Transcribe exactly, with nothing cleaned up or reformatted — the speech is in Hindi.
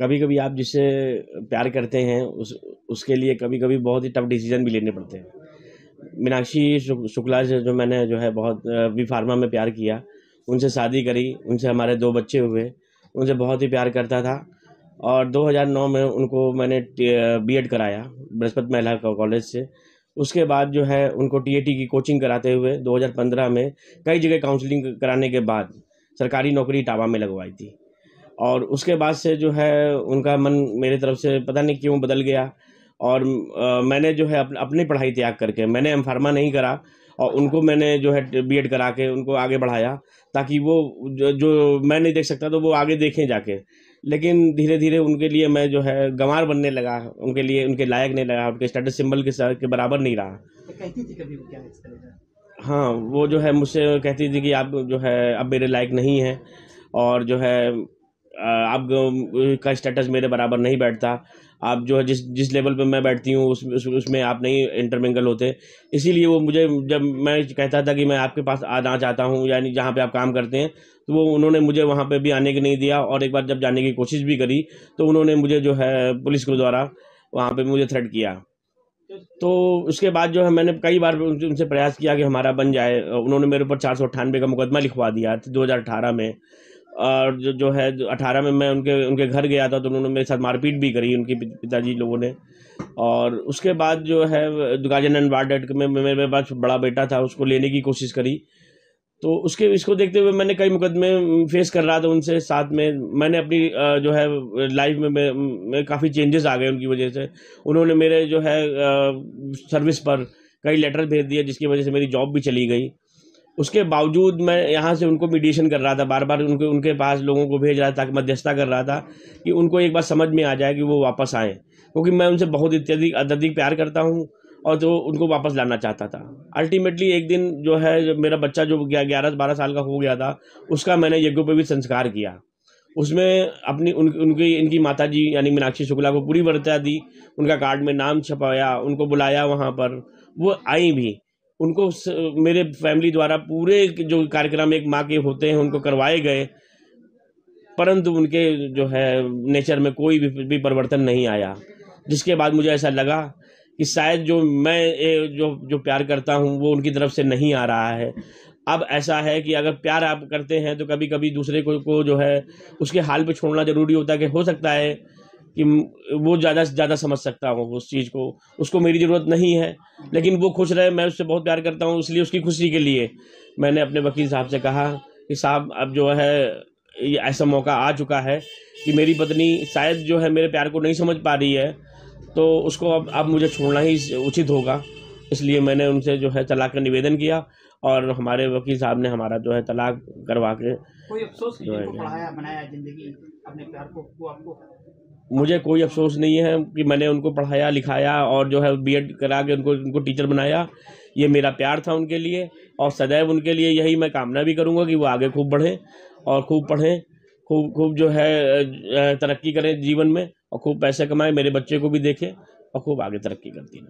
कभी कभी आप जिससे प्यार करते हैं उस उसके लिए कभी कभी बहुत ही टफ डिसीजन भी लेने पड़ते हैं। मीनाक्षी शुक्ला से जो मैंने जो है बहुत वी फार्मा में प्यार किया, उनसे शादी करी, उनसे हमारे दो बच्चे हुए, उनसे बहुत ही प्यार करता था। और दो हज़ार नौ में उनको मैंने बीएड कराया बृहस्पति महिला कॉलेज से। उसके बाद जो है उनको टीएटी की कोचिंग कराते हुए दो हज़ार पंद्रह में कई जगह काउंसलिंग कराने के बाद सरकारी नौकरी टावा में लगवाई थी। और उसके बाद से जो है उनका मन मेरी तरफ से पता नहीं क्यों बदल गया और आ, मैंने जो है अप, अपनी पढ़ाई त्याग करके मैंने एम फार्मा नहीं करा और उनको मैंने जो है बीएड करा के उनको आगे बढ़ाया ताकि वो जो, जो मैं नहीं देख सकता तो वो आगे देखें जाके। लेकिन धीरे धीरे उनके लिए मैं जो है गंवार बनने लगा, उनके लिए उनके लायक नहीं लगा, उनके स्टेटस सिंबल के साथ के बराबर नहीं रहा। तो कहती थी कभी वो क्या है? हाँ, वो जो है मुझसे कहती थी कि आप जो है अब मेरे लायक नहीं हैं और जो है आप का स्टेटस मेरे बराबर नहीं बैठता, आप जो है जिस जिस लेवल पे मैं बैठती हूँ उस, उस उसमें आप नहीं इंटरमिंगल होते। इसीलिए वो मुझे जब मैं कहता था कि मैं आपके पास आना चाहता हूँ यानी जहाँ पे आप काम करते हैं, तो वो उन्होंने मुझे वहाँ पे भी आने के नहीं दिया। और एक बार जब जाने की कोशिश भी करी तो उन्होंने मुझे जो है पुलिस के द्वारा वहाँ पर मुझे थ्रेट किया। तो उसके बाद जो है मैंने कई बार उनसे प्रयास किया कि हमारा बन जाए। उन्होंने मेरे ऊपर चार सौ अट्ठानवे का मुकदमा लिखवा दिया दो हज़ार अठारह में। और जो जो है अठारह में मैं उनके उनके घर गया था तो उन्होंने मेरे साथ मारपीट भी करी उनके पिताजी लोगों ने। और उसके बाद जो है दुर्गाजर वार्ड में मेरे पास बड़ा बेटा था, उसको लेने की कोशिश करी तो उसके इसको देखते हुए मैंने कई मुकदमे फेस कर रहा था उनसे। साथ में मैंने अपनी जो है लाइफ में, में, में काफ़ी चेंजेस आ गए उनकी वजह से। उन्होंने मेरे जो है सर्विस पर कई लेटर भेज दिए जिसकी वजह से मेरी जॉब भी चली गई। उसके बावजूद मैं यहाँ से उनको मीडिएशन कर रहा था, बार बार उनके उनके पास लोगों को भेज रहा था, मध्यस्थता कर रहा था कि उनको एक बार समझ में आ जाए कि वो वापस आएँ, क्योंकि मैं उनसे बहुत अत्यधिक अत्यधिक प्यार करता हूँ और जो उनको वापस लाना चाहता था। अल्टीमेटली एक दिन जो है जब मेरा बच्चा जो ग्यारह बारह साल का हो गया था उसका मैंने यज्ञोपवीत संस्कार किया। उसमें अपनी उन, उनकी इनकी माताजी यानी मीनाक्षी शुक्ला को पूरी वरीयता दी, उनका कार्ड में नाम छपाया, उनको बुलाया वहाँ पर, वो आई भी। उनको मेरे फैमिली द्वारा पूरे जो कार्यक्रम एक माँ के होते हैं उनको करवाए गए, परंतु उनके जो है नेचर में कोई भी, भी परिवर्तन नहीं आया। जिसके बाद मुझे ऐसा लगा कि शायद जो मैं जो जो प्यार करता हूँ वो उनकी तरफ से नहीं आ रहा है। अब ऐसा है कि अगर प्यार आप करते हैं तो कभी कभी दूसरे को, को जो है उसके हाल पे छोड़ना ज़रूरी होता है कि हो सकता है कि वो ज़्यादा से ज़्यादा समझ सकता हूँ उस चीज़ को, उसको मेरी ज़रूरत नहीं है लेकिन वो खुश रहे। मैं उससे बहुत प्यार करता हूँ, इसलिए उसकी खुशी के लिए मैंने अपने वकील साहब से कहा कि साहब अब जो है ये ऐसा मौका आ चुका है कि मेरी पत्नी शायद जो है मेरे प्यार को नहीं समझ पा रही है, तो उसको अब अब मुझे छोड़ना ही उचित होगा। इसलिए मैंने उनसे जो है तलाक का निवेदन किया और हमारे वकील साहब ने हमारा जो है तलाक करवा के। कोई अफसोस नहीं है, पढ़ाया बनाया जिंदगी अपने प्यार को आपको? मुझे कोई अफसोस नहीं है कि मैंने उनको पढ़ाया लिखाया और जो है बीएड करा के उनको उनको टीचर बनाया। ये मेरा प्यार था उनके लिए और सदैव उनके लिए यही मैं कामना भी करूँगा कि वो आगे खूब बढ़ें और खूब पढ़ें, खूब खूब जो है तरक्की करें जीवन में और खूब पैसे कमाएं, मेरे बच्चे को भी देखें और खूब आगे तरक्की करती रहें।